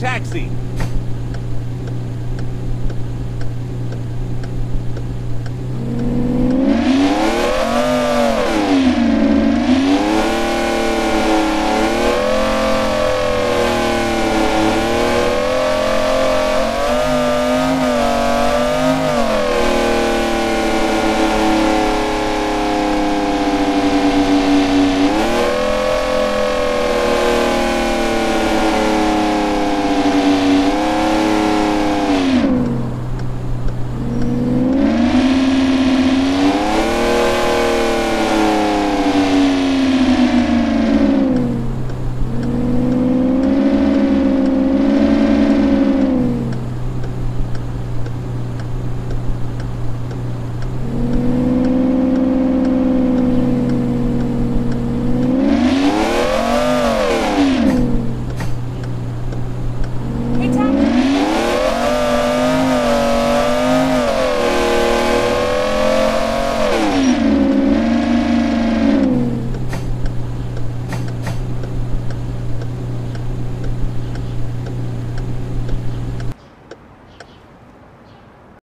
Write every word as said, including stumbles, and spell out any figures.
Taxi!